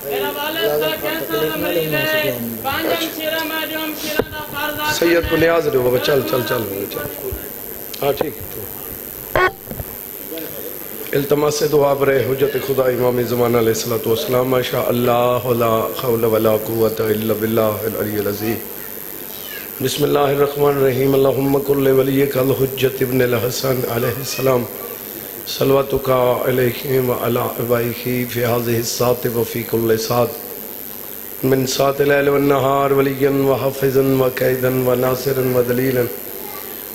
सैयद को न्याज दो बाबा। चल चल चल चल हाँ ठीक है। इल्तमास दुआ पर हुज्जत खुदा इमाम ज़माना अलैहिस्सलातु वस्सलाम। माशा अल्लाह ला हौल वला कुव्वता इल्ला बिल्लाहिल अलिय्यिल अज़ीम। बिस्मिल्लाहिर रहमानिर रहीम। अल्लाहुम्मा कुल्ल वलियकल हुज्जत इब्नुल हसन अलैहिस्सलाम सल्वतुका अलैहि व अला अबीही फी हाज़िहि सात व फी कुल्ल सात मिन सात लैल व नहार वलियन व हाफिज़न व कैदन व नासिरन व दलीलन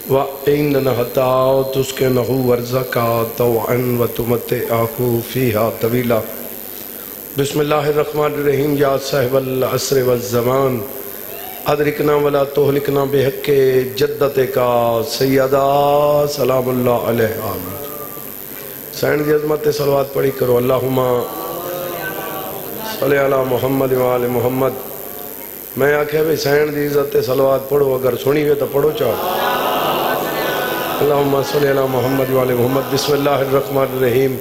व ईनन हता तुस्किनहु वरज़का तौअन व तुमतिअहु फीहा तवीला। बिस्मिल्लाहिर रहमानिर रहीम। या साहिबल अस्र व ज़मान अदरिकना वला तुहलिकना बिहक़्क़ि जद्दतिका सय्यदा सलामुल्लाह अलैहा। सैन की अजमत सलवात पढ़ी करो। अल्लाहुम्मा सल्ली अला मुहम्मद व आले मुहम्मद। मैं आख्या भी सैन की इज्जत सलवात पढ़ो, अगर सुनी हुए तो पढ़ो चाहो। अल्लाहुम्मा सल्ली अला मुहम्मद व आले मुहम्मद। बिस्मिल्लाहिर रहमानिर रहीम।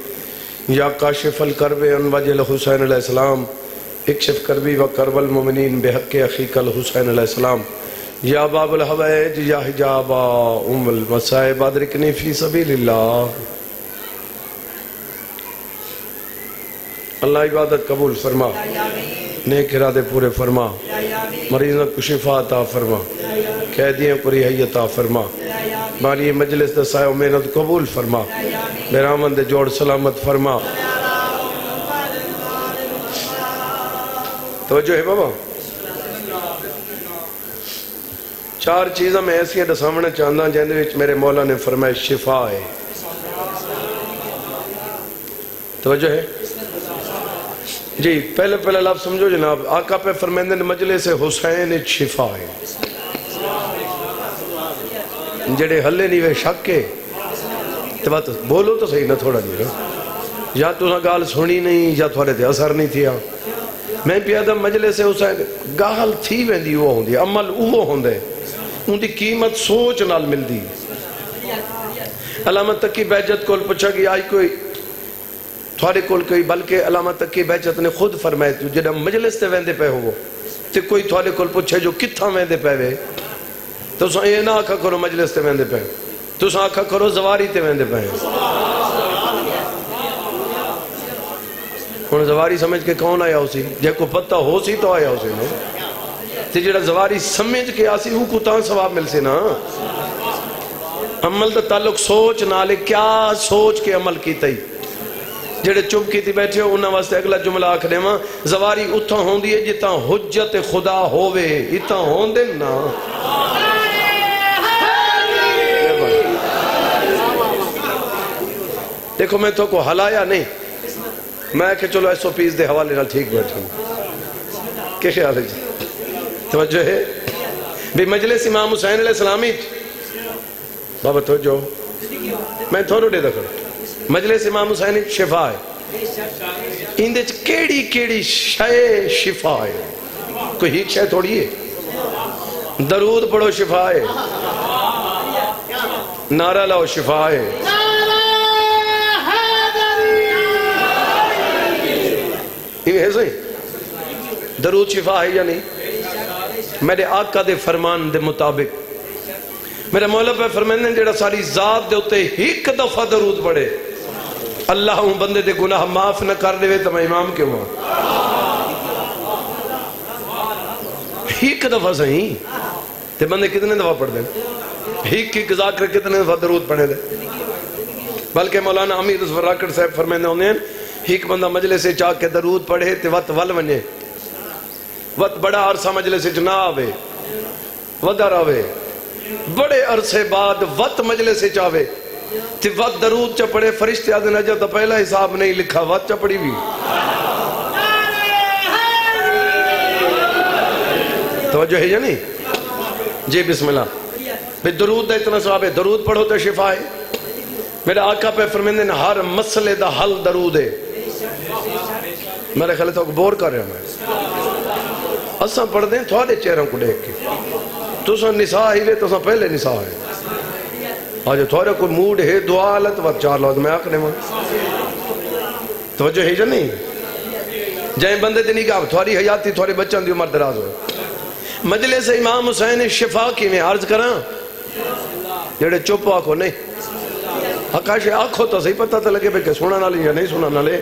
या काशिफल करब अन वजल हुसैन अलैहिस्सलाम इक्शिफ करबी व करबल मोमिनीन बेहक़ अख़ीकल हुसैन अलैहिस्सलाम। या बाबुल हवाइज या हिजाबा उम्मुल मसाइब अदरिकनी फ़ी सबीलिल्लाह। अल्लाह इबादत कबूल फरमा, नेक इरादे पूरे फरमा, मरीजों को शिफा अता फरमा, कैदियों को रिहाई अता फरमा, बारी मजलिस दसायो मेहनत कबूल फरमा, बेरामद जोड़ सलामत फरमा। तवज्जो है बाबा। चार चीज़ा मैं ऐसा दसावना चाहता जिन्हें मेरे मौला ने फरमाया शिफा है। तवज्जो है जी। पहले पहले आप समझो जनाब, आका पे फरमाते हैं मजलिस हुसैन शिफा है। जेडे हले नहीं वे शक है तो बात बोलो तो सही ना थोड़ा जी। या तुसा गाल सुनी नहीं या थोड़े ते असर नहीं थिया। मैं प्यादा मजलिस हुसैन गाल थी वेंदी वो होंदी, अमल वो होंदे, उनकी कीमत सोच नाल मिलदी। अलामा तकी बैजत कोल पूछा कि आज कोई थोड़े कोल कोई, बल्कि अलामा तकी बैजत ने खुद फरमाया तू जब मजलिस से वेंदे पे हो तो कोई थोड़े कोल पूछे जो कित्थां वेंदे पे वे, तुस ये ना आखा करो मजलिस से वेंदे पे, तुस आखा करो जवारी ते वेंदे पे। हुण जवारी समझ के कौन आया उसी, जे को पता हो सी तो आया उसी ने, ते जेड़ा जवारी समझ के आसी वो को तां सवाब मिलसी ना। अमल दा ताल्लुक सोच नाल, क्या सोच के अमल कीता ही। जेड़े चुप की बैठे हो उन्होंने वास्ते अगला जुमला आख देव, जवारी उतों होंदी है जिता हुज्जत खुदा होवे, इतना होंदे ना। देखो मैं तो को हलाया नहीं, मैं के चलो SOPs के हवाले ना ठीक बैठा। क्या ख्याल है जी? तवज्जो है भी। मजलिस इमाम हुसैन अलैहिस्सलाम बाबा तवज्जो। मैं थोड़ो दे दखो मजलिस इमाम हुसैन शिफा है। इंदे केड़ी केड़ी शय शिफा है? कोई ही शय थोड़ी है। दरूद पढ़ो शिफा है, नारा लाओ शिफा है, सही दरूद शिफा है या नहीं? मेरे आका दे फरमान दे मुताबिक मेरा मौला पे फरमाने जेड़ा सारी जात दे उत्ते एक दफा दरूद पढ़े अल्लाह हूं बंदे दे गुनाह माफ न कर देवे तो मैं इमाम क्यों हां। एक दफा सही ते बंदे कितने दफा पढ़ दे, एक जाकर कितने दफा दरूद पढ़े दे। बल्कि मौलाना अमीर राकड़ साहब फरमाने होने एक बंदा मजलिस च आके दरूद पढ़े ते वत वल वने, वत बड़ा अरसा मजलिस च ना आवे, वदर आवे, बड़े अरसे बाद वत मजलिस च आवे ते वत दरूद च पढ़े, फरिश्ते आदन अज तो पहला हिसाब नहीं लिखा, वत च पढ़ी भी। तवज्जो है या नहीं जी? बिस्मिल्लाह। भाई दरूद का इतना सवाब है, दरूद पढ़ो तो शिफा है। मेरा आका पे फरमाते हैं हर मसले का हल दरूद है। मेरे ख्याल तो बोर कर रहा मैं, असा पढ़ते हैं थोड़े चेहरों को देख के, तुसा निसा ही वे तुसा पहले निसा है। आज थोड़ा कोई मूड है दुआ लत वत चार लत मैं आखने में। तवज्जो है या नहीं? जै बंदे ते निगाह थोड़ी हयाती थोड़े बच्चों की उम्र दराज हो। मजलिस इमाम हुसैन शिफा कि मैं अर्ज करा जेड़े चुप आखो नहीं आकाश आखो तो सही पता तो लगे भाई कि सुनने वाले या नहीं सुनने वाले।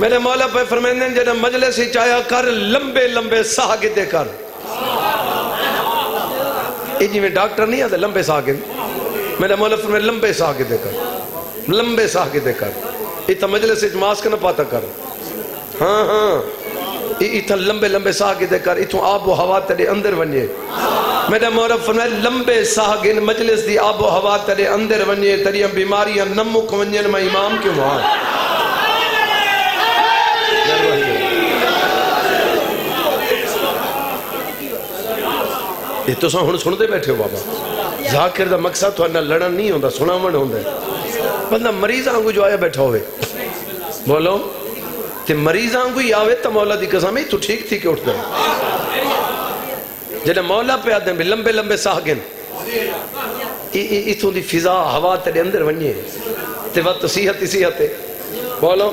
मेरे मौला पे फरमाते जेड़ा मजलिस चाया कर लंबे लंबे साह किते कर ये जिमें डॉक्टर नहीं आते लंबे साह के। मेरे मौला फरमाए लंबे साह किते कर लंबे साह किते कर इतना मजलिस मास्क न पाता कर। हाँ हाँ इतना लंबे लंबे साह किते कर इतों आबो हवा तेरे अंदर वने। मेरा मौला फरमाए लंबे साह गिन मजलिस दी आबो हवा तेरे अंदर वने तेरिया बीमारियां नमुक वंजन में इमाम क्यों हाँ। ये तो हुण सुनते बैठे हो बाबा जाकिर दा मकसद तुहाडा लड़न नहीं होंदा सुनावण होंदा बंदा मरीज़ वांगू जो आया बैठा होवे बोलो ते मरीज़ वांगू ही आवे तो मौला दी कसम तू ठीक थी के उठदा जेड़ा मौला पे आदम लंबे लंबे साह गिन इथों दी फिजा हवा तेरे अंदर वने ते वत सेहत ही सेहत बोलो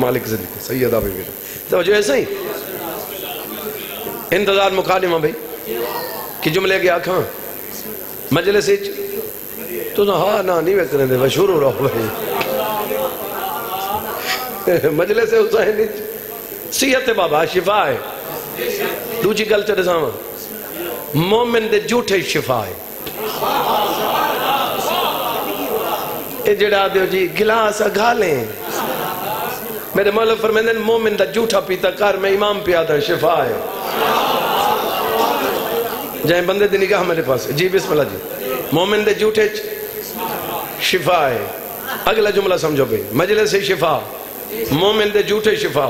मालिक जिंदगी सही अदा भी तो जो ऐसा ही इंतजार मुकादिमा भाई कि जुमले के आखा मजलिस तू तो हाँ ना नहीं वेखने भाई शुरू रहो भाई मजलिस हुसैन सीहत बाबा शिफा है। दूजी गल तो दसा मोमिन दे झूठे शिफा है। ये जड़ा जी गिलास अघा लें मेरे मौला फरमाते हैं मोमिन दा झूठा पीता कर मैं इमाम पियादा शिफा है। जै बंदे दी निगाह मेरे पास जी बिस्मिल्लाह जी मोमिन दे झूठे शिफा है। अगला जुमला समझो भाई मजलिस शिफा मोमिन दे झूठे शिफा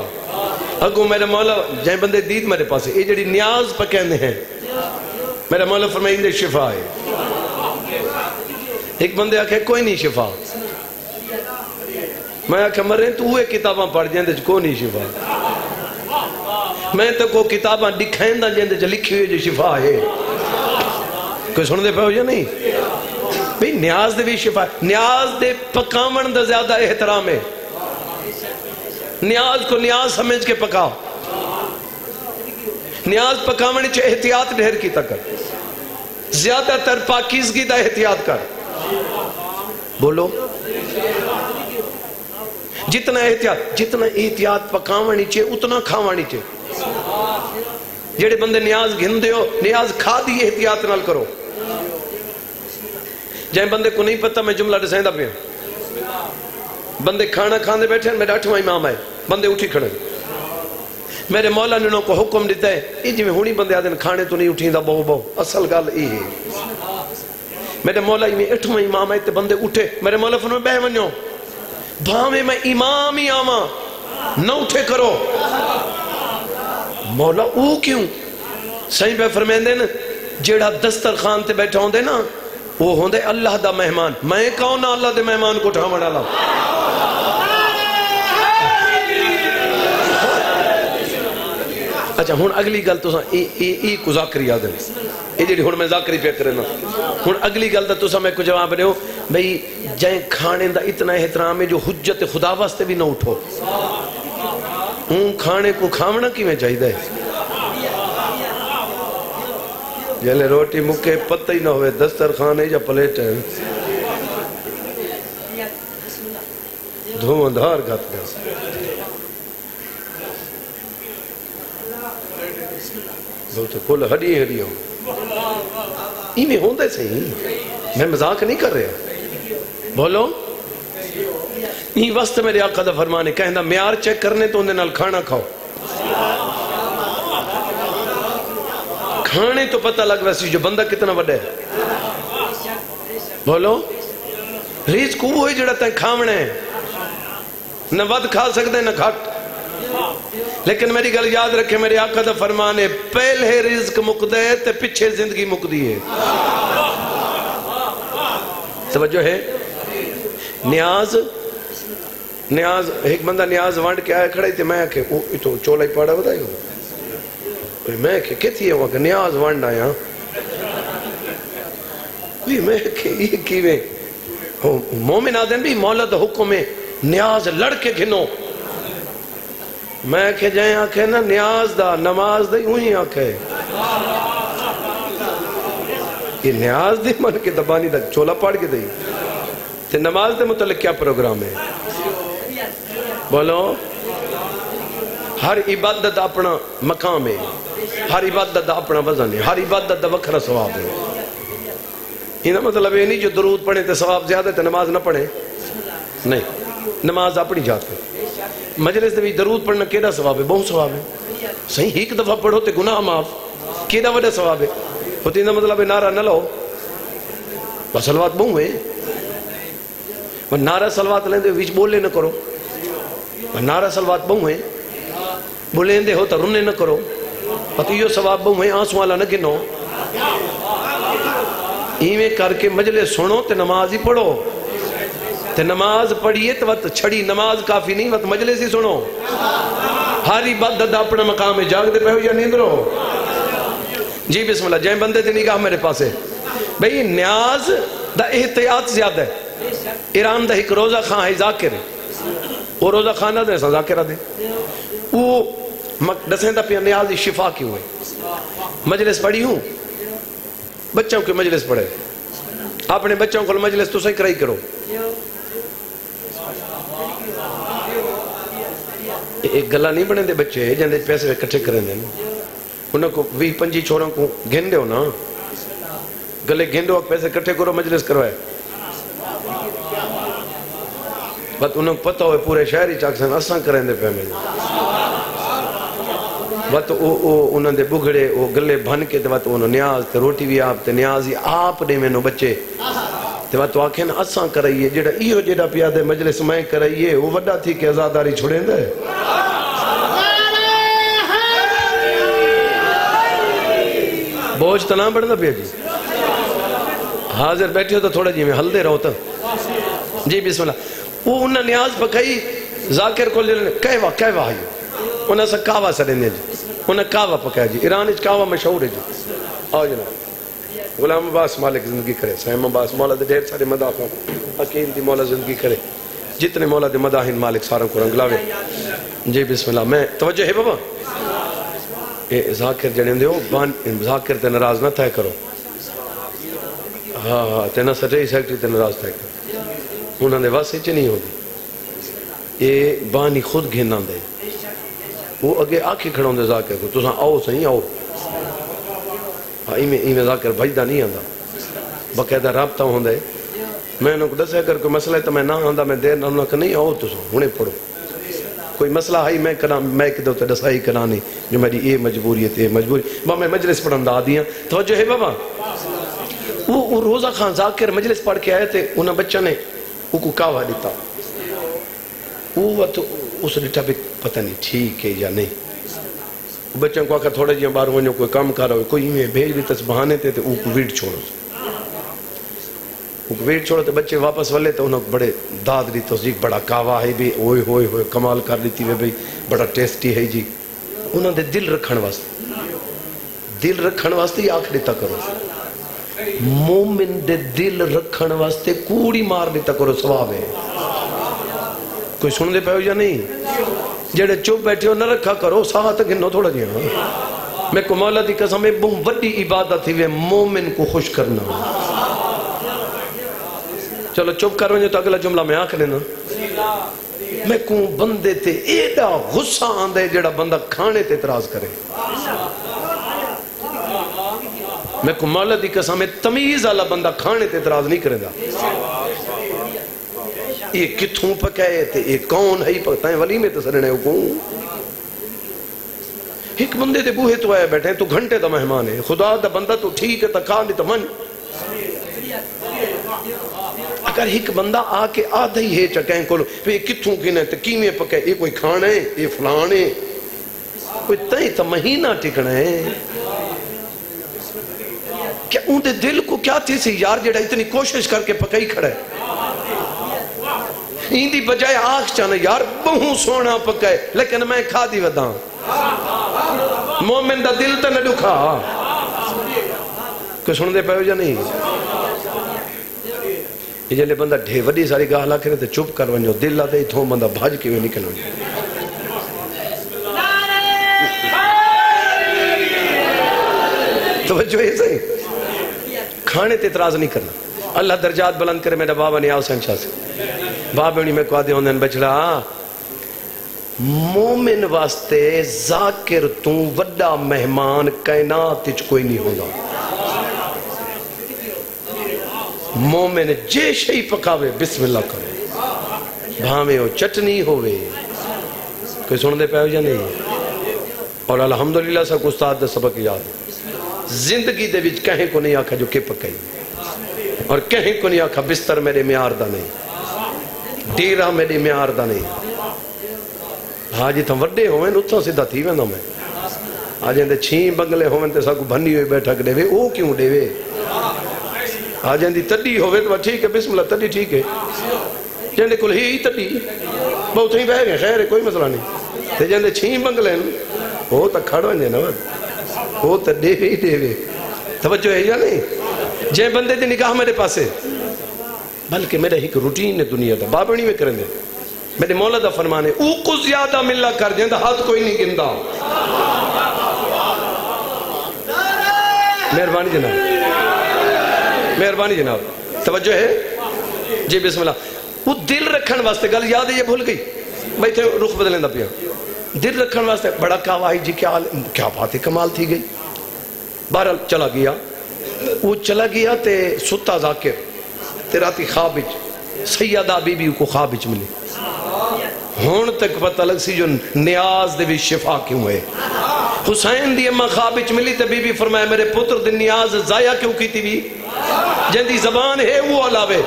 अगू मेरे मौला जै बंदे दीद मेरे पास ये जी न्याज पकड़े हैं मेरे मौला फरमाते शिफा है। एक बंदे आखे कोई नहीं शिफा मैं आखे मरे तू उहे किताबां पढ़ जिंदे च कोई नहीं शिफा मैं तो को किताबा दिखाएंदा जिंदे च लिखी हुई जो शिफा है कोई सुनते पे हो या नहीं भाई न्याज दे भी शिफा न्याज दे पकावन दा ज्यादा एहतराम है। न्याज को न्याज समझ के पकाओ न्याज पकावन च एहतियात ढेर की तकर ज्यादातर पाकिजगी दा एहतियात कर बोलो जितना एहतियात पकावनी चाहिए उतना खावानी चाहिए। जेड़े बंदे न्याज गिनते हो न्याज खा दी एहतियात नाल करो। जै बंदे को नहीं पता मैं जुमला दसांदा पे बंदे खाना खाते बैठे मेरा 8वां इमाम है बंदे उठी खड़े मेरे मौला ने उन्होंने हुक्म दिता है ये जिम्मे हूँ बंदे आदमी खाने तो नहीं उठींदा बहु बहु असल गल ये मेरे मौला में 8वां इमाम है तो बंदे उठे मेरे मौला फिर बह वनो भावे मैं इमाम ही आवा न उठे करो मौला वो क्यों सही पे फरमाते न जेड़ा दस्तरखान ते बैठा होंदे ना वो होंदे अल्लाह दा मेहमान मैं कौन अल्लाह दे मेहमान को उठावण वाला अच्छा हुण अगली गल तुसा ई को ज़ाकरी याद है ये जेड़ी हुण मैं ज़ाकरी पे करना हुण अगली गल दा तुसा मैं को जवाब देओ भाई जै खाने दा इतना एहतराम है जो हुज्जत खुदा वास्ते भी ना उठो हूँ खाने को खावना किवें चाहिदा है जल्ले रोटी मुके पता ही ना हो दस्तरखान है या प्लेट है धुआंधार गत गया बहुत कुल हडी हडी हो इवें होंदे सही मैं मजाक नहीं कर रहा बोलो नहीं वस्त मेरे आका दा फरमान है कहना म्यार चेक करने तो उनके नाल खाना खाओ खाने तो पता लग वैसी जो बंदा कितना वड्डा है बोलो रिस्क वो है जेड़ा तैं खावना है न वध खा सकते न घट लेकिन मेरी गल याद रखे मेरे आका दा फरमान है पहले रिस्क मुकदा है ते पिछे जिंदगी मुकदी है तवज्जो है न्याज न्याज एक बंदा न्याज वंड के आया खड़ा थे मैं आखे इतो चोला ही पाड़ा बताई मैं आखे कितनी है वहाँ न्याज वंड आया मैं किवें मोमिन आदमी भी मौला दा हुक्म है न्याज लड़के घिनो मैं आखे जाए आखे ना न्याज दा नमाज दा यूं ही आखे ये न्याज दी मन के दबानी तक चोला पाड़ के दई ते नमाज दे मुतल क्या प्रोग्राम है बोलो। हर इबादत अपना मकाम है, हर इबादत अपना वजन है, हर इबादत वखरा सवाब है। इना मतलब ये नहीं जो दरूद पढ़े तो सवाब ज्यादा तो नमाज ना पढ़े, नहीं नमाज अपनी जात है। मजलिस में दरूद पढ़ना केड़ा सवाब है, बहुत सवाब है। सही एक दफा पढ़ो तो गुनाह माफ, केड़ा वड़ा सवाब है। तो इना मतलब है नारा ना लो सलवात बहु है, नारा सलवात लेंदे बीच बोले ना करो, नारा सलवात बहु है बुलेंदे हो तो रुने न करो। पति यो सवाब बहु है आंसू वाला न गिनो। इवें करके मजले सुनो तो नमाज ही पढ़ो, ते नमाज पढ़िए तो वत छड़ी नमाज काफी नहीं, वत मजलिस ही सुनो। हर इबादत अपना मकाम है, जागते पे हो या नींदरो जी बिस्मिल्लाह। जय बंदे दी निगाह मेरे पास है भाई, न्याज दा एहतियात ज्यादा है। ईरान दा एक रोजा खां है जाकिर, वो रोजा खाना दे जाकिरा दे वो दसें दा पे न्याज शिफा क्यों है। मजलिस पढ़ी हूँ बच्चों के, मजलिस पढ़े अपने बच्चों को, मजलिस तुम कराई करो। एक गला नहीं बने दे बच्चे जंदे पैसे इकट्ठे करें देन, उनको 20-25 छोरों को घेन दो ना गले घेन दो, पैसे इकट्ठे करो मजलिस करवाए। बट उनको पता हो पूरे शहर चाकसन असा करें दे पे मेरे बट ओ उन्होंने बुगड़े वो गले भन के बट उन्हों न्याज ते रोटी भी आप ते न्याज ही आप दे मैनो बच्चे ते बात आखे ना असा कराइए जेड़ा इहो जेड़ा पिया दे मजलिस में कराइए वो वड्डा थी के आजादारी छुड़ेंदे। बोझ तो ना बढ़दा पिया जी, हाजिर बैठे हो तो थोड़ा जी में हलदे रहो तो जी बिस्मिल्लाह। वो उन्हें न्याज पकाई जाकिर को कहवा कहवा आई उन्हें से कहवा सड़ेंदे जी, उन्हें कहवा पकाया जी। ईरान इच कहवा मशहूर है जी। आओ जना गुलाम अब्बास मालिक जिंदगी करे, सहम अब्बास मौला दे ढेर सारे मदाह को अकील दी मौला जिंदगी करे, जितने मौला दे मदाहिन मालिक सारों को रंग लावे जी बिस्मिल्लाह। मैं तवज्जो है बाबा ए जाकिर जने दे हो जाकिर ते नाराज ना था करो, हां हां ते ना सच्चाई सेक्रेटरी ते नाराज था करो, उन्हां दे वास्ते च नहीं होगी। ए बानी खुद घेना दे वो अगे आखी खड़ोंदे जाकिर को तुसा आओ सही आओ, इवें जाकिर भजदा नहीं आता बाकायदा रबता होंदा है। मैं उनको दस अगर कोई मसला है तो मैं ना आंदा, मैं देर ना नहीं आओ तुम हूने पढ़ो कोई मसला है मैं करा मैं कि दसाई करा नहीं जो मेरी ये मजबूरी है तो मजबूरी बा मैं मजलिस पढ़न आ दी। तो जो है बाबा वो रोजा खान जाकिर मजलिस पढ़ के आए तो उन्हें बच्चों ने वो कहवा दिता, वो तो उस दिता भी पता नहीं ठीक है या नहीं। बच्चों को आखिर थोड़ा जी बार वो कोई काम कर रहा कोई इवें भेज भी तस बहाने थे तो वीट छोड़ो वीट छोड़ो तो बच्चे वापस वाले तो उन्होंने बड़े दाद दी तो जी बड़ा कावा है भी ओए होए होए कमाल कर दी थी भाई बड़ा टेस्टी है जी। उन्होंने दिल रखण वास्ते आख दिता करो, मोमिन दे दिल रखण वास्ते कूड़ी मार दिता करो सवाब है। कोई सुन दे पाओ या नहीं, जेड़े चुप बैठे हो न रखा करो साह तक गिनो थोड़ा जी। मैं मौला दी कसम है बहुत बड़ी इबादत थी वे मोमिन को खुश करना। चलो चुप कर वजो तो अगला जुमला मैं आख देना, मैं को बंदे ते एडा गुस्सा आंदा है जेड़ा बंदा खाने ते इतराज करे। मैं को मौला दी कसम है तमीज वाला बंदा खाने ते इतराज नहीं करेगा। ये कितों पकाए थे ये कौन है पकता है वली में तो सड़ने को एक बंदे ते बूहे तो आया बैठे तू घंटे का मेहमान है खुदा दा बंदा तू ठीक है तो खा नहीं तो मन। अगर एक बंदा आके आधा ही है चकें को कितों गिने तो किमें पकाए ये कोई खाना है ये फलाने कोई तय तो महीना टिकना है क्या उनके दिल को क्या थी सी यार जेड़ा इतनी कोशिश करके पकाई खड़ा है। इंदी बजाय आख चाना यार बहु सोना पकाए लेकिन मैं खा दी वदा मोमिन दा दिल तो न दुखा। कोई सुन दे पाओ या नहीं, जल्द बंदा ढे वही सारी गाल आखिर चुप कर वनो दिल आते इतों बंदा भज के निकल खाने ते इतराज नहीं करना। अल्लाह दर्जात बुलंद करे। मेरा बाबा ने आओ शाह से बाबा ने मैं कहा दे होने बचड़ा मोमिन वास्ते जाकिर तू वड्डा मेहमान कायनात विच कोई नहीं होंदा। मोमिन जे शई पकावे बिस्मिल्लाह करे भावे हो चटनी होवे। कोई सुनते पे हो या नहीं? और अलहमदुलिल्लाह सब उस्ताद दा सबक याद जिंदगी दे विच कहीं को नहीं आखा जो के पकाई और कहीं को नहीं आखा बिस्तर मेरे म्यार दा नहीं, डेरा मेरे म्यार दा नहीं। हाँ जितों वे हो उतों सीधा थी वह मैं आज इंदे छी बंगले हो सब भन्नी हुई बैठक देवे वो क्यों देवे। आज इंदी तड़ी हो ठीक है बिस्मिल्लाह तड़ी ठीक है जेंदे कुल ही तड़ी बहुत ही बह गए खैर कोई मसला नहीं ते जेंदे छी बंगले हो तो खड़ वे ना वो तो देवे ही देवे। तवज्जो है या नहीं? जे बंदे दी निगाह मेरे पास बल्कि मेरा एक रूटीन है दुनिया का बाबणी में करेंगे मेरे मौला दा फरमान है ऊ को ज्यादा मिला कर देंदा हाथ कोई नहीं गिनदा। मेहरबानी जनाब मेहरबानी जनाब तवज्जो है जी बिस्मिल्लाह। वो दिल रखने वास्ते गल याद है ये भूल गई मैं इतने रुख बदलेंदा पिया। दिल रखने वास्ते बड़ा कावाई जी क्या हाल क्या बात है कमाल थी गई। बहरहाल चला गया वो चला गया तो सुता जाकिर ते राती ख्वाब विच सैयदा बीबी को ख्वाब विच मिली। हुण तक पता लग सी जो नियाज दे विच शिफा क्यों है। हुसैन दी अम्मा ख्वाब विच मिली तो बीबी फरमाया मेरे पुत्र दी नियाज जाया क्यों की थी भी जिंदी जबान है वो अलावे।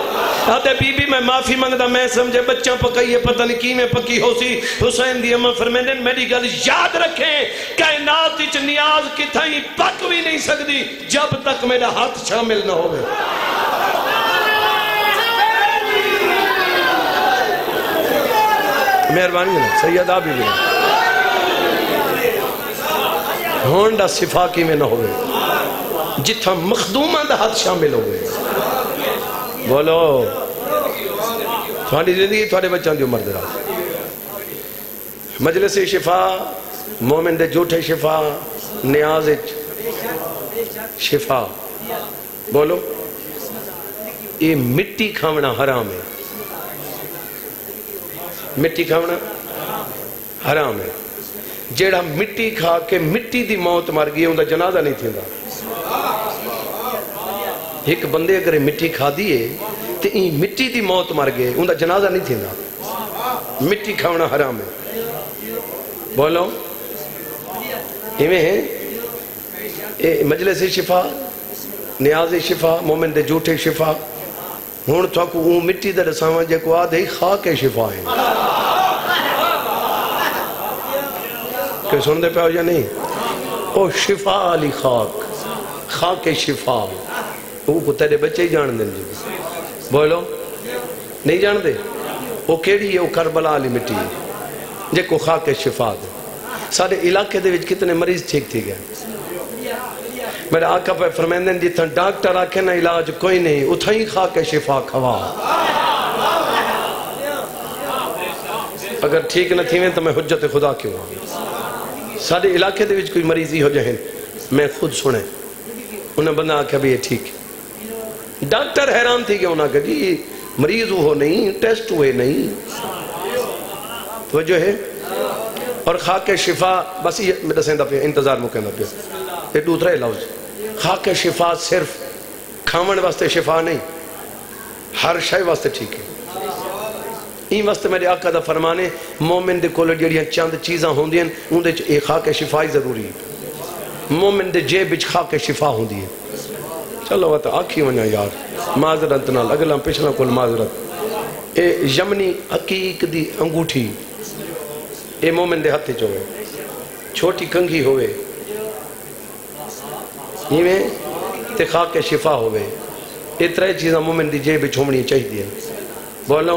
आते बीबी मैं माफी मंगदा मैं समझे बच्चा पकाई है पता नहीं किवें पकी हो सी। हुसैन दी अम्मा फरमांदे मेरी गल याद रखें कायनात विच नियाज किथाई पक भी नहीं सकदी जब तक मेरा हाथ शामिल ना होवे। मेहरबानी सैयदा बीबी होण दा सिफा किवें ना होवे जिथा मखदूमा दा हाथ शामिल हो गए। बोलो थोड़ी जिंदगी थोड़े बच्चों की उम्र दे मजलिस शिफा मोमिन दे झूठे शिफा नियाज शिफा। बोलो ये मिट्टी खावना हराम है। मिट्टी खावना हराम है। जेड़ा मिट्टी खा के मिट्टी दी मौत मर गई उनका जनाजा नहीं थींदा। एक बंदे अगर मिट्टी खादी है तो मिट्टी की मौत मर गए उनका जनाजा नहीं थींदा। मिट्टी खाना हराम है। बोलो इवें है मजलिस शिफा नियाज शिफा मोमिन दे झूठे शिफा। हुण तुहाकू वो मिट्टी दा रसावा जेको आद ही खा के शिफा है। कोई सुनते पे हो या नहीं? ओ शिफा अली खाक खा के शिफा वो कुत्ते दे बच्चे ही जान दें। बोलो नहीं जानते वो केड़ी है? वो करबला वाली मिट्टी है जो खा के शिफा दे। सारे इलाके दे विच कितने मरीज ठीक थी गए। मेरे आका पे फरमाते हैं जितना डॉक्टर आखे ना इलाज कोई नहीं उथा ही खा के शिफा खवा। अगर ठीक न थी तो मैं हुज्जत खुदा क्यों आऊँ। सारे इलाके दे विच कोई मरीज ही हो जाए मैं खुद सुने उन्हें बंदा आख्या भी ये ठीक है। डॉक्टर हैरान थी क्यों ना कि जी मरीज हो नहीं टेस्ट हुए नहीं तो जो है और खा के शिफा बस ये दसेंदा पे इंतजार में कहना पे ये दूसरा लफ्ज खा के शिफा सिर्फ खावन वास्ते शिफा नहीं हर शय वास्ते ठीक है। इन वास्ते मेरे आका दा फरमाने मोमिन दे कोल जड़ियां चंद चीज़ा होंदियां उंदे च ए खा के शिफाई जरूरी है। मोमिन दे जेब विच खा के शिफा होंदी है। चलो वह तो आखी वना यार माजरत नाल अगला पिछला कोल माजरत। ये यमनी हकीक दी अंगूठी ये मोमिन दे हथ होवे छोटी कंघी होवे इवें ते खा के शिफा होवे। ये त्रै चीज़ा मोमिन दी जेब विच होनी चाहिए। बोलो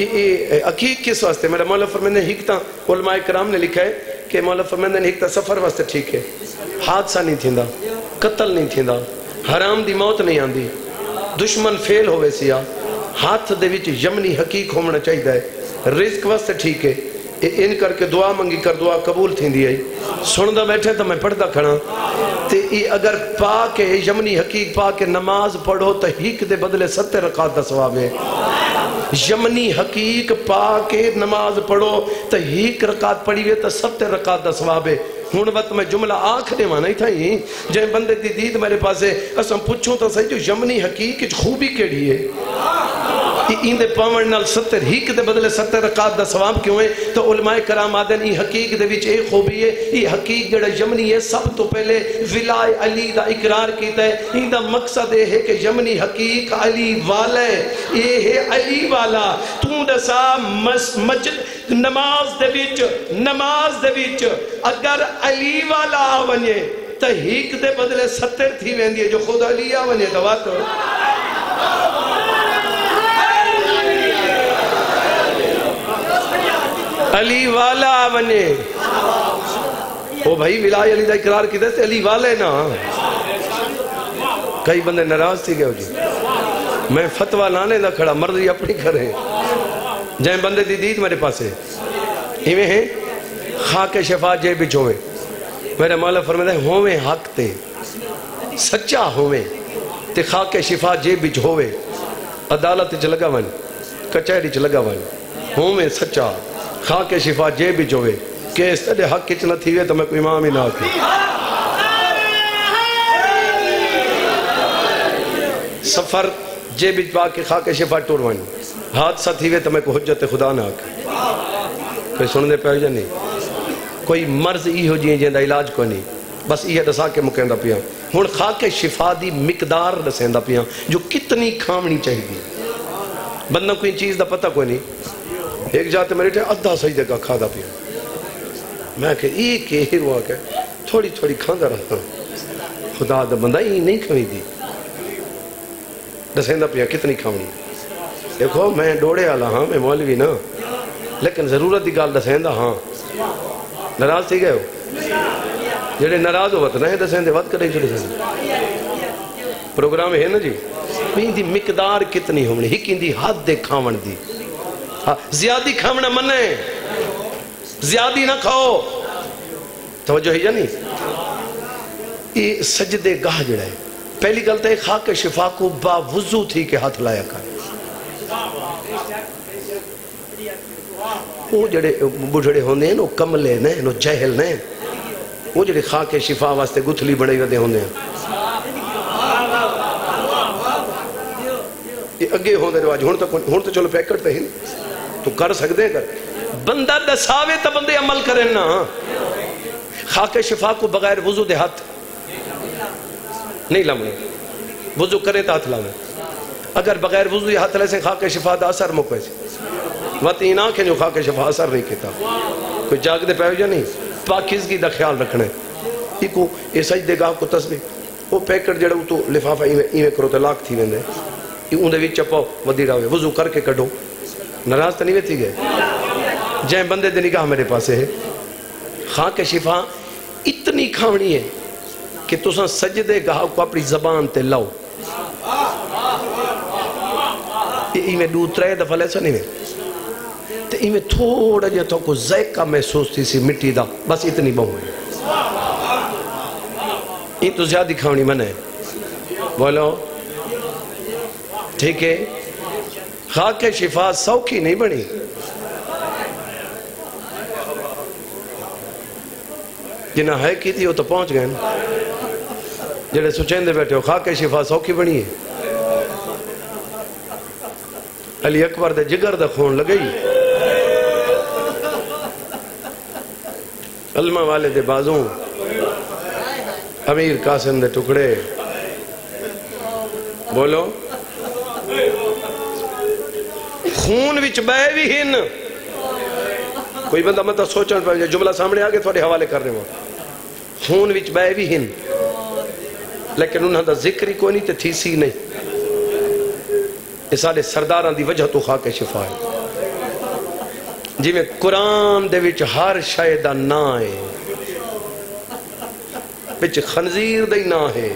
ये हकीक किस वास्ते मेरा मौला फरमांदे हिकता उलमाए कराम ने लिखा है कि मौला फरमांदे हिकता सफ़र वास्ते ठीक है हादसा नहीं थींदा कत्ल नहीं थींदा हराम दी मौत नहीं आती दुश्मन फेल होवे सिया हाथ दे विच यमनी हकीक होना चाहिए है। रिस्क वास्ते ठीक है। इन करके दुआ मंगी कर दुआ कबूल थींदी है। सुनदा बैठे तो मैं पढ़दा खड़ा ते अगर पाक है यमनी हकीक पाक नमाज पढ़ो तो हिक दे बदले 70 रकात दा सवाब है। यमनी हकीक पाक नमाज पढ़ो तो हिक रकात पढ़ी वे तो 70 रकात दा सवाब है। हूँ वक्त मैं जुमला आख देव नहीं था ही जै बंदे की दीद मेरे पास अस पूछूं तो सही जो यमनी हकीक खूबी केड़ी है इंदे पावन नाल 70 हिक दे बदले 70 रकात दा सवाब क्यों है। तो उलमाए कराम आदन ई हकीक दे विच एक खूबी है। ई हकीक जेड़ा यमनी है सब तो पहले विलाय अली दा इकरार कीता है। इंदा मकसद ये है कि यमनी हकीक अली वाला है। ये है अली वाला तू दसा मस्जिद नमाज दे विच अगर अली वाला आवने तो हिक दे बदले 70 थी वेंदी है जो खुद अली आवने तो वात अली वाला बने। ओ भाई विलाय अली दा इकरार किदे से अली वाले ना कई बंदे नाराज थी गए जी। मैं फतवा लाने दा खड़ा मर्जी अपनी करे जै बंदे दी दीद मेरे पास इवें है खाके शफा जे बिच होवे। मेरा मौला फरमांदा होवे हक ते सच्चा होवे ते खाके शफा जे बिच होवे। अदालत च लगा वन कचहरी च लगा वन होवे सच्चा खा के शिफा जे भी जोवे केस तेरे हक किच न थी वे तो मैं कोई इमाम ही ना थी। सफर जे भी पा के खा के शिफा टूर वन हादसा थी वे तो मैं को हुज्जत खुदा ना आके कोई सुनने पे जा नहीं कोई मर्ज ई हो जी जेंदा इलाज को नहीं। बस ये दसा के मुकेंदा पिया हुन खा के शिफा दी मिकदार दसेंदा पिया जो कितनी खावनी चाहिए। बंदा कोई चीज़ का पता कोई नहीं एक जाते मेरे अद्धा सही जगह खादा पिया मैं के थोड़ी थोड़ी खादा रहता खुदा दा बंदा ही नहीं खवी दी दसेंदा पिया कितनी खावनी। देखो मैं डोड़े वाला हाँ मैं मौलवी ना लेकिन जरूरत की गल दसेंदा हाँ। नाराज थी गए हो जेडे नाराज हो वतना है दसेंदे वत कदे छुड़े प्रोग्राम है ना जी। इंदी मिकदार कितनी होनी हिक इंदी हद दे खावण दी ज्यादा खावना मन है ज्यादा ना खाओ तो जो है नहीं। ये सजदे गाह जड़ा है पहली गल तो खा के शिफा को बावजू थी के हाथ लाया कर। वो जड़े बुढ़े होंगे हैं कमले ने जहल ने वो जड़े खा के शिफा वास्ते गुथली बने वे होंगे अगे होंगे रिवाज हूँ तो चलो पैकेट तो है तू कर सकते कर बंदा दसावे तो बंदे अमल करे ना। खाके शिफा को बगैर वजू दे हाथ नहीं लाने वजू करे तो हाथ लावे अगर बगैर वजू हाथ ले खाके शिफा का असर मुके वती ना के जो खाके शिफा असर नहीं किया कोई जागते पे या नहीं। पाकिजगी का ख्याल रखना इको ये सच देगा को तस्बी वो पैकेट जरा उतो लिफाफा इवें करो तो लाख थी वेंदे उन्हें चपाओ वधी रहे वजू करके कढो। नाराज तो नहीं वेती गए जै बंदे दी निगाह मेरे पास है। खा के शिफा इतनी खावनी है कि तुसा सजदे गाह को अपनी जबान ते लाओ इवें दू त्रे दफा लैसा नहीं तो इवें थोड़ा जहा तो को जायका महसूस थी सी मिट्टी का बस इतनी बहु है ये तो ज्यादा खावनी मने बोलो ठीक है। खाके शिफा सौखी नहीं बनी जिन्हें है की थी वो तो पहुंच गए जेडे सुचेंदे बैठे हो खाके शिफा सौखी बनी है। अली अकबर दे जिगर दा खून लगे अलमा वाले दे बाजू अमीर कासिम दे टुकड़े बोलो खून विच बह भी हिन कोई बंदा मतलब सोचन पे जुमला सामने आ गया थोड़े हवाले कर रहे हो खून विच बह भी हिन लेकिन उन्हां दा जिक्र ही कोई नहीं ते थीसी नहीं। ये साडे सरदारां दी वजह तो खाके शिफा है जिवें कुरान दे विच हर शय दा ना है विच खंजीर दा ना है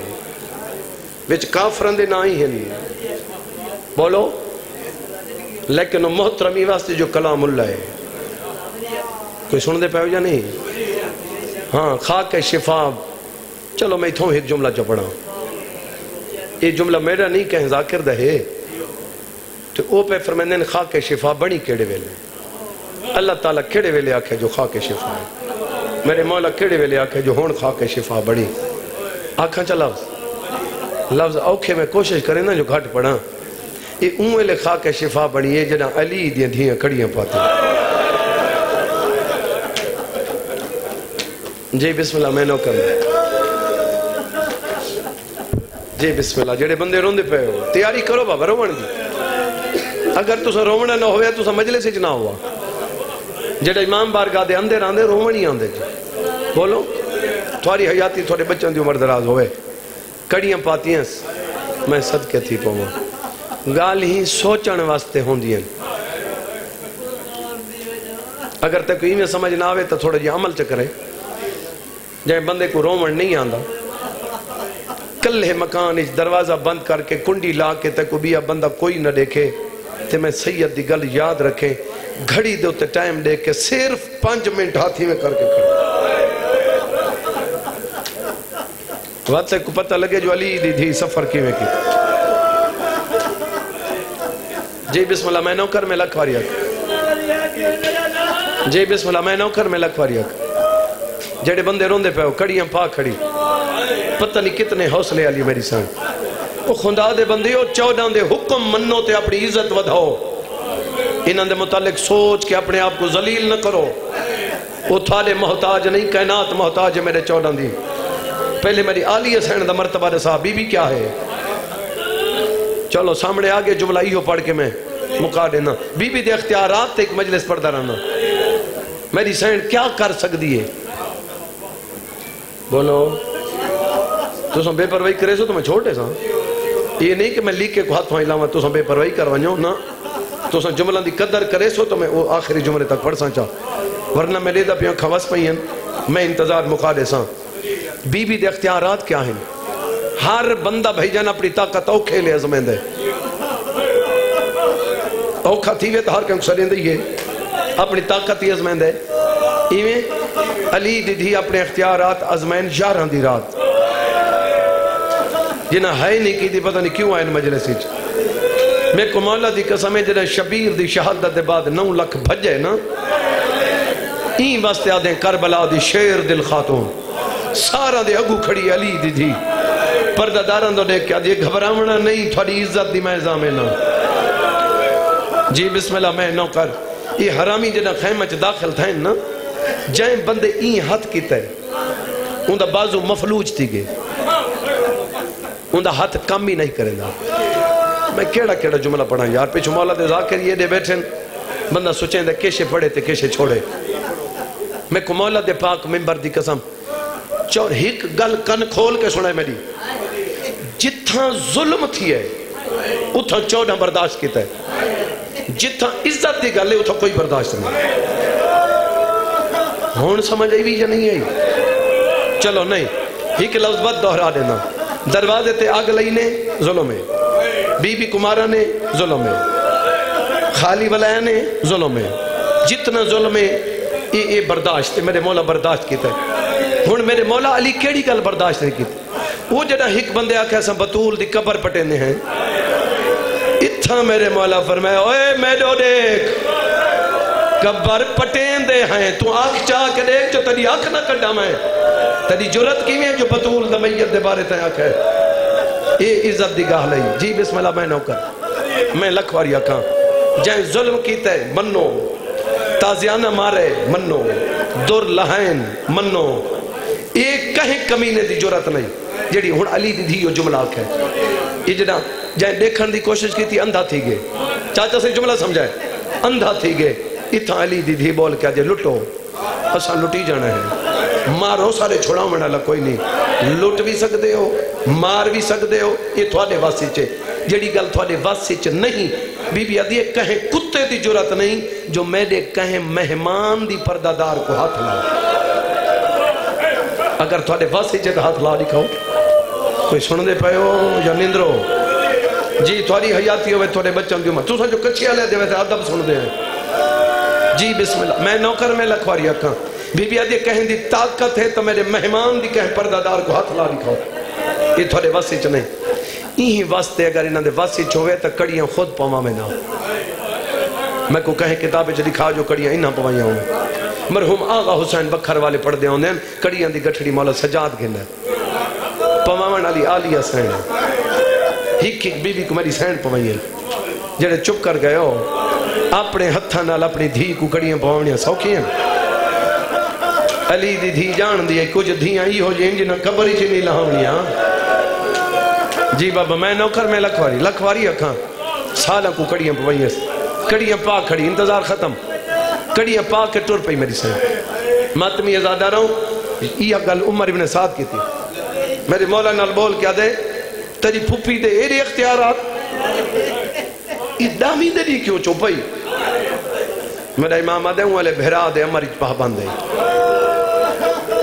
विच काफरां दे ना ही है बोलो लेकिन मोहतरमी वास्ते जो कलाम उल्ला है कोई सुनते पे या नहीं। हाँ खा के शिफा चलो मैं इतों एक जुमला चपड़ा ये जुमला मेरा नहीं कहें जाकिर दा है तो वो पे फरमाने ने खाके शिफा बनी केड़े वेले अल्लाह ताला केड़े वेले आखे जो खाके शिफा है मेरे मौला केड़े वेले आखे जो होन खाके शिफा बनी आखा च लफ्ज औखे में कोशिश करें ना जो घट पढ़ा ये ऊँले खाके शिफा बनी है जना अली दियाँ धियाँ कड़ियाँ पाती जी बिस्मिल्लाह मैं नो कर जी बिस्मिल्लाह जेड़े बंदे रोंदे पे हो तैयारी करो बाबा रोवण दी अगर तुस रोवना ना होया तुस मजलिस च ना हुआ जेड़ा इमाम बारगाह दे अंदर आंदे रोवण ही आंदे बोलो थोड़ी हयाती थोड़े बच्चों की उम्र दराज होवे कड़ियां पातियां मैं सदके थी पवा गाल ही सोचण वास्ते होंदियां अगर तक इवें समझ ना आवे तो थोड़ा जिहा अमल च करे जे बंदे को रोवण नहीं आंदा कल्हे मकान इस दरवाजा बंद करके कुंडी ला के तक बिया बंदा कोई ना देखे ते मैं सैयद दी गल याद रखे घड़ी दे उत्ते टाइम दे के सिर्फ 5 मिनट हाथी में करके कर बात से को पता लगे जो अली दी थी सफर की में की जी बिस्मिल्लाह मैं नौकर में लखवारिया जी बिस्मिल्लाह मैं नौकर में लखवारिया जेड़े बंदे रोंदे पे कड़ियां पा खड़ी पता नहीं कितने हौसले आली मेरी सन ओ खुदा दे बंदे ओ 14 दे हुक्म मनो ते अपनी इज्जत वधाओ इन्हां दे मुतालिक सोच के अपने आप को जलील न करो ओ थाले मोहताज नहीं कायनात मोहताज मेरे 14 दी पहले मेरी आलिया सहन दा मर्तबा दे साहब बीबी क्या है चलो सामने आगे जुमला इहो पढ़ के मैं मुका देना बीबी दे इख्तियारात ते एक मजलिस पढ़दा रहना मेरी सहन क्या कर सकदी है बोलो तुस बेपरवाही करे सो तो मैं छोटे सा ये नहीं कि मैं लिख के हाथ हिलावा तुस बेपरवाही कर वजो ना तुस जुमलों की कदर करे सो तो मैं वो आखिरी जुमले तक पढ़ सचा वरना मैं लेदा पिया खवस पई मैं इंतजार मुका दे सा बीबी के अख्तियारात क्या हैं हर बंदा भाई जान अपनी ताकत औखे ले आजमेंद औखा थी वे तो हर कंक सरेंद ही है अपनी ताकत ही आजमेंद इवें अली दीदी अपने अख्तियारात आजमैन 11 दी रात जिन्हें है नहीं की थी पता नहीं क्यों आए मजलिस मेरे को मौला दी कसम जिन्हें शबीर की शहादत के बाद 9 लाख भजे ना ई वास्ते आदे करबला दी शेर दिल खातून सारा दे अगू खड़ी अली दी थी परदादारा तो देख के आदि घबरावना नहीं थोड़ी इज्जत दी मैं जामे ना जी बिस्मिल्लाह मैं नौकर ये हरामी जिन्हें खेमे च दाखिल थे ना जै बंदे ई हथ किते उनका बाजू मफलूज थी गए उनका हाथ काम ही नहीं करेगा मैं केड़ा केड़ा जुमला पढ़ा यार पिछू मौला दे जाकिर ये दे बैठे बंदा सोचेंदा कैसे पढ़े ते कैसे छोड़े मैं को मौला दे पाक मेंबर दी कसम एक गल कन खोल के सुने मेरी जिथा जुल्म थी है उथा 14 बर्दाश्त किया जिथा इज्जत की गल है उथा कोई बर्दाश्त नहीं हुण समझ आई भी या नहीं आई चलो नहीं एक लफ्ज बद दोहरा देना दरवाजे ते आग लई ने जुल्म है बीबी कुमारा ने जुल्म है खाली वलाया ने जुल्म है जितना जुल्म है ये बर्दाश्त मेरे मौला बर्दाश्त किया हुण मेरे मौला अली केड़ी गल बर्दाश्त नहीं की वो जरा एक बंदे आखे अस बतूल दी कबर पटेने हैं इत्था मेरे मौला फरमाया ओए मैडो देख कबर पटेंदे हैं तू आख चाह के देख जो तेरी आख ना कड्डा मैं तेरी जुरत किवें जो बतूल दा मैयत दे बारे ते आखे ये इज्जत दी गल है जी बिस्मिल्लाह मैं नौकर मैं लखवारी आखा जै जुल्म कीते मनो ताजियाना मारे मनो दुर लहैन मनो ये कहीं कमीने दी जुरत नहीं जेड़ी हुण अली दी यो जुमला आखे ये जेड़ा जै देखण दी कोशिश कीती अंधा थी गए चाचा से जुमला समझाए अंधा थी गए इतना अली दीदी बोल के आज लुटो असा लुटी जाना है मारो सारे छुड़ावन वाला कोई नहीं लुट भी सकते हो मार भी सकते हो ये थोड़े वासी च जेड़ी गल थोड़े वासी च नहीं बीबी आदि कहे कुत्ते की जरूरत नहीं जो मेरे कहे मेहमान दी पर्दादार को हाथ ला अगर थोड़े वासी च हाथ ला दिखाओ कोई सुनते पे हो या निंद्रो जी थोड़ी हयाती हो थोड़े बच्चों की उम्र तुसा जो कच्छे वाले अदब सुनते हैं जी बिस्मिल्लाह मैं नौकर में लखवारी आखा बीबिया दी कह दी ताकत है तो मेरे मेहमान दी कह पर्दादार को हाथ ला दिखाओ, ये थोड़े वस च नहीं। यही वास्ते अगर इन्होंने वस च होवे तो कड़ियां खुद पवावे ना, मैं को कहे किताब च लिखा जो कड़ियां इन्हें पवाइया हो। मरहूम आगा हुसैन बखर वाले पढ़ते आने कड़ियां दी गठड़ी मौला सजाद गिना पवावन वाली आलिया सैन हिक हिक बीबी को मेरी सैन पवाइए। जेड़े चुप कर गए हो अपने हत्थां नाल अपनी धी को कड़ियां पवावणियां सौखियां। अली दी धी जान दी कुछ धीयां इहो जिहिं जिन्हां कबर च नहीं लावणियां। जी बाबा मैं नौकर में लखवारी लखवारी आखां साला को कड़ियां पवाइयां। कड़ियां पा खड़ी इंतजार खत्म, कड़ियां पा के टुर पई मेरी सैन। मातमी आजादा रहो इहा गल उमर इब्न साद की थी। मेरे मौला नाल बोल के आदे तेरी फुप्पी दे एरे इख्तियारात दामी दरी क्यों चुपाई। मेरा इमाम आदे वाले भेरा दे अमर पाबंद है,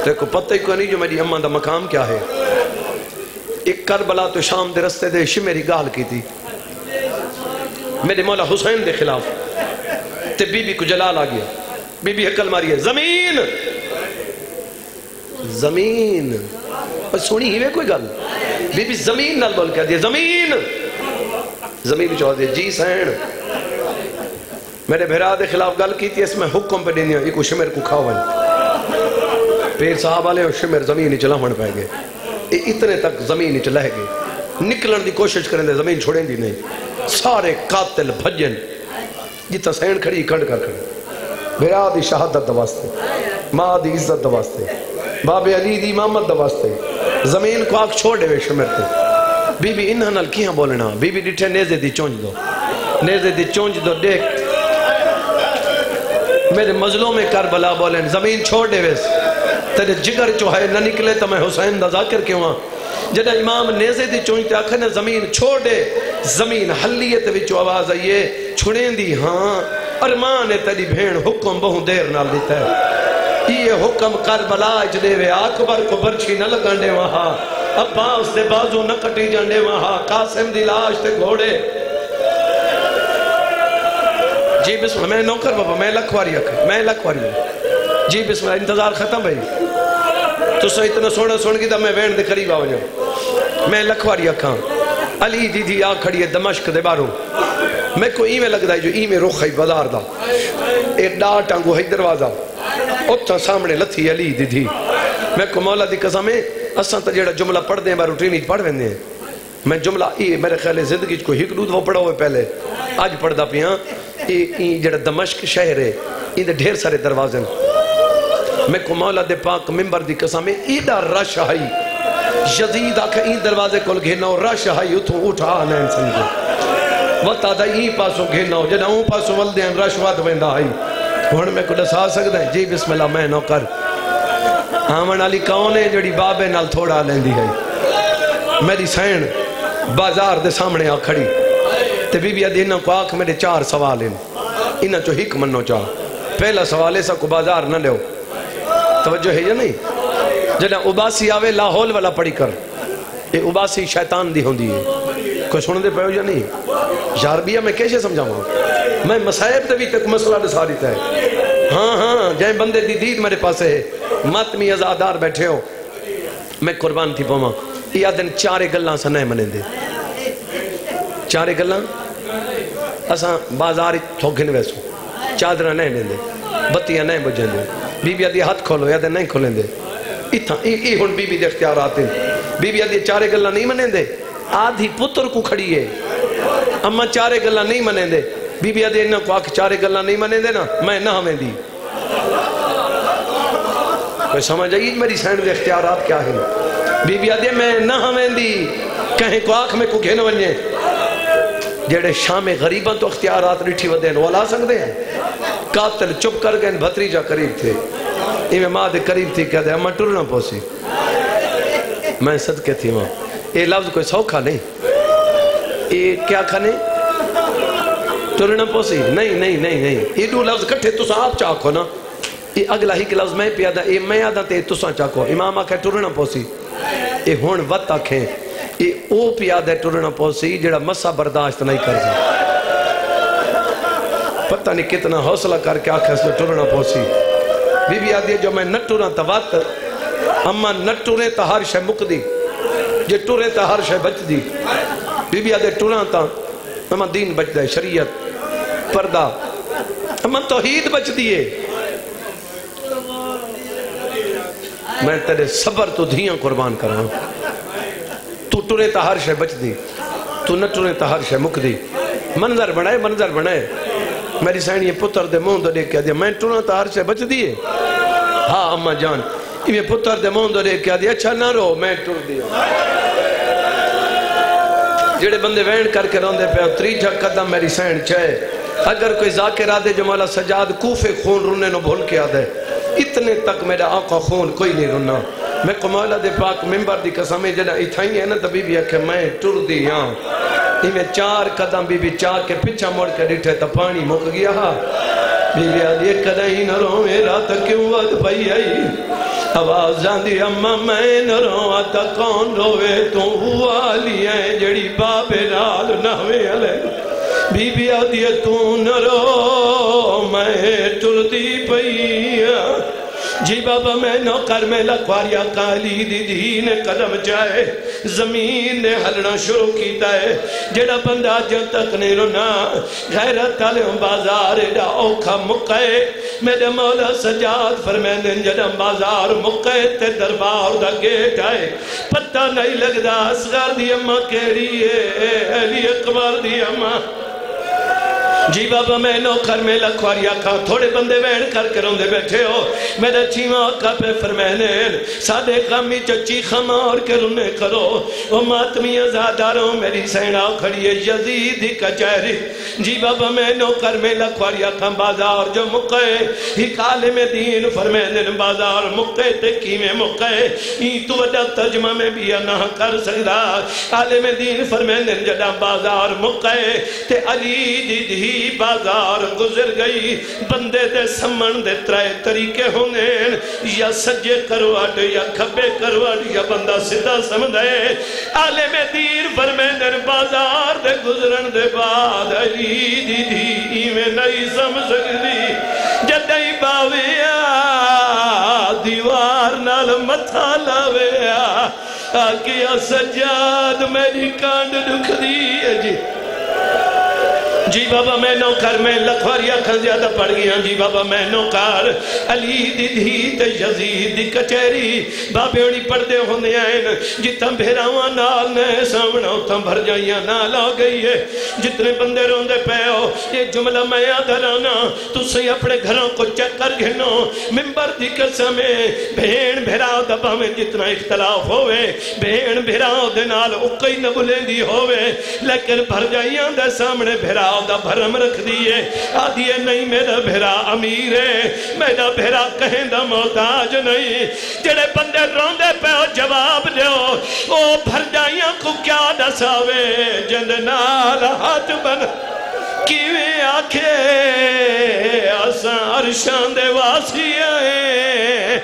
देखो पता ही को नहीं जो मेरी अम्मा का मकाम क्या है। एक करबला तो शाम के रस्ते दे शिमेरी गाल की थी मेरे मौला हुसैन के खिलाफ, ते बीबी को जलाल आ गया। बीबी हकल मारी है जमीन जमीन पर सुनी ही वे कोई गल। बीबी जमीन नाल बोल के दिया जमीन जमीन चो दे जी सैन मेरे भेरा के खिलाफ गल की थी। इसमें हुक्म पे देनी एक शिमर को खाओ पेर साहब वाले और शिमर जमीन चलावन पै गए। इतने तक जमीन च लह गए, निकलन की कोशिश करें जमीन छोड़ेंदी नहीं। सारे कातिल भजन जितना सैन खड़ी खंड कर खड़े भेरा की शहादत वास्ते, माँ की इज्जत वास्ते, बाबे अली की इमामत वास्ते जमीन को आग छोड़ दे शिमर से। बीबी इन्हां नाल कियां बोलना। बीबी डिठे नेजे दी चोंज दो, नेजे दी चोंज दो। देख मेरे मजलों में करबला बोलें जमीन छोड़ दे वेस तेरे जिगर चो है न निकले तो मैं हुसैन दा जाकिर क्यों आ। जदा इमाम नेजे दी चोंज ते आखने जमीन छोड़ दे, जमीन हल्लियत विच आवाज आई है छुड़ेंदी हां अरमान है तेरी भेण हुक्म बहु देर नाल दिता है। ये हुक्म करबला च देवे अकबर को बरछी न लगन दे वहां अब्बा उसके बाजू न कटी जाने वहां कासिम दी लाश ते घोड़े। जी बिस्मिल्लाह मैं नौकर बाबा मैं लखवारी जी बिस्मिल्लाह इंतजार खत्म भाई तुसा इतना सोना सुन के मैं वैन के करीब आ जाओ। मैं लखवारी आखा अली दीदी आ खड़ी है दमश्क दे बाहरों। मेरे को इवें लगता है जो इवें रुख है बाजार का एक डा टांगू है दरवाजा उत सामने लथी अली दीदी। मेरे को मौला दी कसम असा तो जो जुमला पढ़ते हैं मैं रूटीन पढ़ लेंगे। मैं जुमला ये मेरे ख्याल जिंदगी कोई एक दूध वो पढ़ा हुआ पहले अज पढ़ता पियाँ। जो दमश्क शहर है ये ढेर सारे दरवाजे मैं को मौला दे पाक मिम्बर की कसम एडा रश आई यजीद आख ई दरवाजे को घेनो रश आई उतों उठा नैन समझो वता ई पासों घेनो जब ऊ पासों वलद रश वध वेंदा आई। हुण मैं को दसा सकदा है जी बिस्मिल्लाह मैं नौकर आवन वाली कौन है जड़ी बाबे नाल थोड़ा लेंदी है। मेरी सैन बाजार दे सामने आ खड़ी ते बीबी इन्हां को आख मेरे चार सवाल हैं इन्हां चो हिक मनो चाह। पहला सवाल है सबको बाजार न लो तवज्जो है या नहीं। जड़ा उबासी आवे लाहौल वाला पड़ी कर ये उबासी शैतान दी होंदी है कोई सुन दे पाओ या नहीं। यार बिया मैं कैसे समझावा मैं मसायब तभी तक मसला दसा दिता है। हाँ हाँ जै बंदे दी दीद मेरे पास है मातमी आजादार बैठे हो मैं कुर्बान थी पवा यह आदन चारे गल्लां अस नहीं मनेंदे चारे गल्लां अस बाजार थोगिन वैसो चादर नहीं लेंदे बत्तियां नहीं बुझेंदे। बीबी आदि हथ खोलो या नहीं खोलेंदे इत्थां ये हुण बीबी दे इख्तियारात हैं। बीबी आदि चारे गल्लां नहीं मनेंदे आधी पुत्र को खड़ी है अम्मा चारे गल्लां नहीं मनेंदे। बीबी आदि इन्हां को आख चारे गल्लां नहीं मनेंदे ना मैं ना वेंदी कोई समझ आई मेरी सैन के इख्तियार क्या है। बीबी आदि मैं ना हवेंदी कहीं को आख में कुखे न वजे जेड़े शामे गरीबा तो इख्तियार रिठी वदेन वो ला सकते हैं। कातिल चुप कर गए भतरीजा करीब थे इवें माँ के करीब थी कहते अम्मा टुरना पोसी मैं सदके थी मां ये लफ्ज कोई सौखा नहीं ये क्या खाने टुरना पोसी नहीं एडू लफ्ज कट्ठे तुस आप चाखो ना ये अगला ही लफ्ज मैं पिया ए मैं आदा ते तुसा चाको इमाम आखे टुरना पोसी ये हुण वत आखे ये ओ पिया दे टुरना पोसी जेड़ा मसा बर्दाश्त नहीं कर सकता। पता नहीं कितना हौसला करके आखे टुरना पोसी बीबी आदि जो मैं न टुरा तो वत अम्मा न टुरे तो हर शे मुकदी जे टुरे तो हर शे बचदी। बीबी आदि टुरा तो अम्मा दीन बचदा शरीयत पर्दा अम्मा तौहीद बचदी है। मैं तेरे सबर तो धीया कुर्बान करा तू टुरे तो हर शे बचदी तू न टुरे तो हर शे मुकदी। मंजर बनाए मंजर बनाए मेरी सैनी पुत्र दे मुंह तो देख दिया मैं टुरा तो हर शे बचदी है। हाँ अम्मा जान इवे पुत्र दे मुंह तो देख दिया अच्छा ना रो मैं टुर दिया। जेडे बंदे वहन करके रोंदे पे त्रीजा कदम मेरी सैन छह अगर कोई जाकिर आदे जो मौला सजाद कूफे खून रुने नो भूल के आदे इतने तक मेरा आंखों खून कोई नहीं रुना। मैं कमाला दे पाक मेंबर दी कसम जड़ा इथा ही है ना तभी भी आखे मैं टुर दी हां। इवें चार कदम बीबी चा के पिछा मुड़ के डिठे तो पानी मुक गया। बीबी आदि कदई न रोवे रात क्यों वध पई आई आवाज आंदी अम्मा मैं न रोवा तो कौन रोवे तू वाली है जड़ी बाबे नाल नवे हले। बीबी आदि तू न रो मैं टुरदी पई जी बाबा मैं नौकर में लखवारिया काली दीदी ने कदम जाए जमीन ने हलना शुरू किया है। जेड़ा बंदा अज तक नहीं रोना गैरत आले बाजार एडा औखा मुके मेरे मौला सजाद फरमांदे जदा बाजार मुके ते दरबार दा गेट आए पता नहीं लगदा असगर दी अम्मा केड़ी है अली अकबर दी अम्मा। जी बाबा मैं नौकर में लखवारी आखा थोड़े बंदे बहन करके रोंदे बैठे हो मेरा चीमा आका पे फरमाने सादे कामी चची खमा और के रुने करो ओ मातमी आजादारो मेरी सैना खड़ी है यजीद की कचहरी। जी बाबा मैं नौकर में लखवारी आखा बाजार जो मुके ही काले में दीन फरमाने बाजार मुके ते कीमे मुके ई तू वडा तर्जुमा में भी ना कर सकदा। काले में दीन फरमाने जदा बाजार मुके ते अली दी बाजार गुजर गई। बंदे दे समण दे त्रै तरीके होने या सज्जे करवाट या खब्बे करवाट या बंदा सीधा समझे। आले में तीर पर मैं बाजार दे गुजरन दे बाद अली दीदी इवें नहीं समझ सकती जद ही बावे दीवार नाल मथा लावे आखिया सजाद मेरी कांड दुखदी है। जी जी बाबा मैं नौकर में लखवारिया खा ज्यादा पड़ गया। जी बाबा मैं नौकर अली दीदी ते यजीद दी कचहरी बाबे होनी पढ़ते होंदे हैं जितन भेरावां नाल ने सामना उतां भर जाइयां नाल आ गई है। जितने बंदे रोंदे पे हो ये जुमला मैं याद कराना तुसी अपने घरों को चक्कर घिनो मिंबर दी कसम भेण भेरा दा भावें जितना इख्तलाफ होवे भेण भेरा दे नाल उकई न बुलेंदी होवे लेकिन भर जाइयां दे सामने भेरा दा भरम रख दिए आदि नहीं मेरा भेरा अमीर है मेरा भेरा कहें दा मोहताज नहीं। जेड़े बंदे रोंदे पे हो जवाब दो ओ भरजाइयां को क्या दसावे जिंद नाल हाथ बन किवें आखे असां अरशां दे वासी आए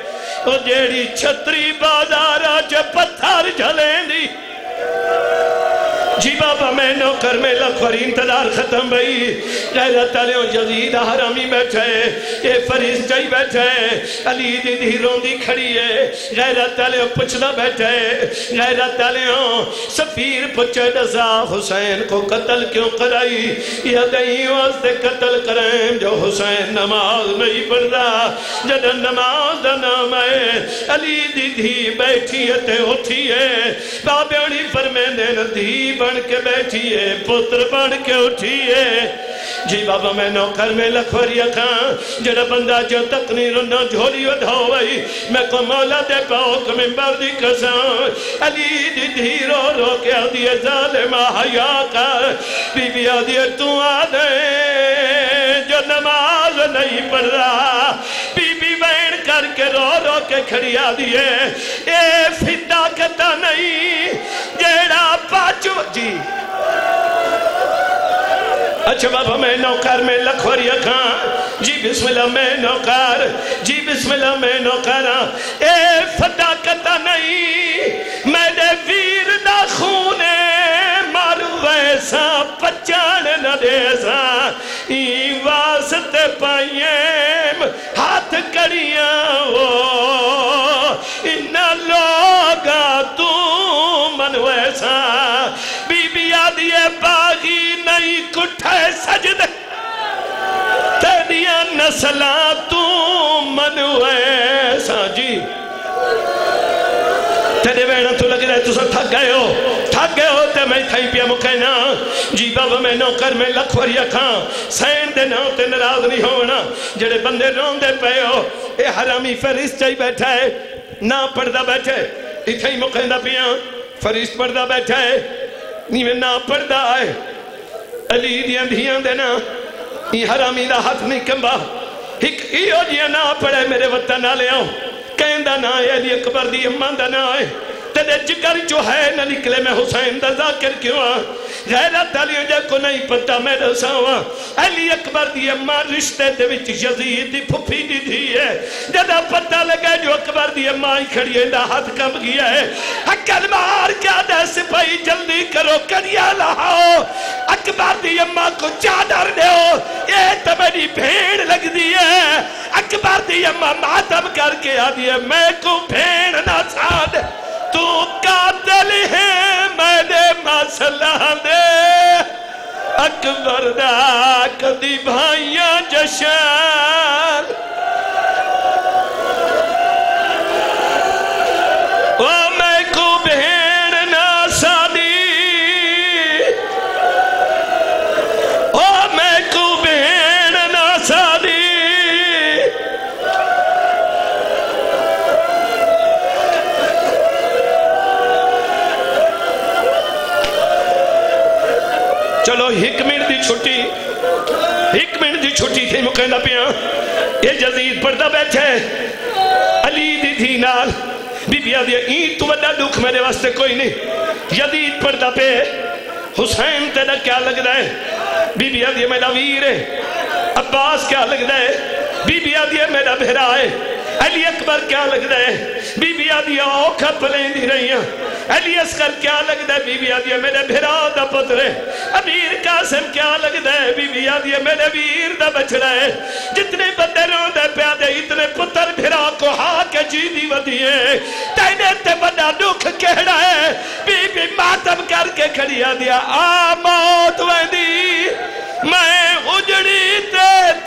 ओ जेड़ी छतरी बाजारा च पत्थर झलेंदी। जी बाबा मैं नौकर में लखवारी इंतजार खत्म भई गैरत आलियो यजीद हरामी बैठे ए फरीज जाई बैठे अली दीदी रोंदी खड़ी है गैरत आलियो पुछदा बैठे गैरत आलियो सफीर पुछे दसा हुसैन को कत्ल क्यों कराई या दही वास्ते कत्ल कराए जो हुसैन नमाज नहीं पढ़दा जद नमाज दा नाम है। अली दीदी बैठी है ते उठी है बाबे ओनी फरमांदे दी बन के बैठी है पुत्र बन के उठी है। जी बाबा मैं नौकर में लखवरिया खा जड़ा बंदा जो तक नहीं रोना झोली उठाओ भाई मैं को मौला दे पाओ में बर्दी कसा अली दीदी रो रो के आदि जालिमा हया कर बीबी आदि तू आ दे जो नमाज नहीं पढ़ रहा बीबी बहन करके रो रो के खड़ी आदि ए फिदा कता नहीं जेड़ा पाचू जी। अच्छा बाबा मैं नौकर में लखवरिया खा जी बिस्मिल्लाह मैं नौकर जी बिस्मिल्लाह मैं नौकर ए फता कता नहीं मेरे वीर दा खून मारू वैसा पचान न देसा ई वास्ते पाइए हाथ कर जड़िया हो इन्ना लोगा तू मन वैसा बीबी आदि बागी नहीं कुठे सजदे तेरिया नस्ला तू मन वैसा जी तेरे बहना तू लग रहा है तुम थक गए हो ते मैं थई पिया मुके ना जी बाबा मैं नौकर में लख वरिया खां सैन दे ना ते नाराज नहीं होना जेड़े बंदे रोंदे पए हो ए हरामी फरिश्ता ही बैठा है ना पढ़दा बैठे इथे ही मुकेंदा पिया फरिश्ता पढ़दा बैठा है नी मैं ना पढ़दा है अली दियां धीयां दे ना ई हरामी दा हाथ नहीं कंबा एक इहो जिया ना पढ़े मेरे वतन वाले आओ कहंदा ना है अली अकबर दी अम्मा दा ना है तेरे जिगर जो है न निकले मैं हुसैन दा ज़ाकिर क्यों गैरत अली को नहीं पता मैं दसा वा अली अकबर दी अम्मा रिश्ते दे विच यज़ीद दी फुफी दी थी है जद पता लगा जो अकबर दी अम्मा ही खड़ी है हाथ कंब गया है अकल मार क्या दे सिपाही जल्दी करो करिया लाओ अकबर दी अम्मा को चादर दो ये तो मेरी भेड़ लगती है अकबर दी अम्मा मातम करके आ दी है मैं को भेड़ ना साध तू कातल है मैंने मसला दे अकबर दा कदी भाइया जशान ओ मैं को भेड़ ना सादी ओ मैं को भेड़ ना सादी चलो एक मिनट की छुट्टी थी मुकंदा पिया ये यज़ीद पढ़दा बैठे अली दी थी नाल बीबिया दी ई तू बड़ा दुख मेरे वास्ते कोई नहीं यज़ीद पढ़दा पे हुसैन तेरा क्या लगदा है बीबिया दी मेरा वीर है अब्बास क्या लगदा है बीबिया दी मेरा भरा है अली अकबर क्या लगदा है बीबिया दी औखा पलेंदी रही है अली असगर क्या लगता है बीबी आदि मेरे भिरा दा पुत्र अमीर कासिम क्या लगता है बीबी आदि मेरे वीर दा बछड़ा है जितने बंदे रोंदे प्यादे इतने पुत्र भिरा को हाके जीदी वदी है तैने ते बड़ा दुख कहड़ा है बीबी मातम करके खड़ी आ दिया आ मौत वदी मैं उजड़ी ते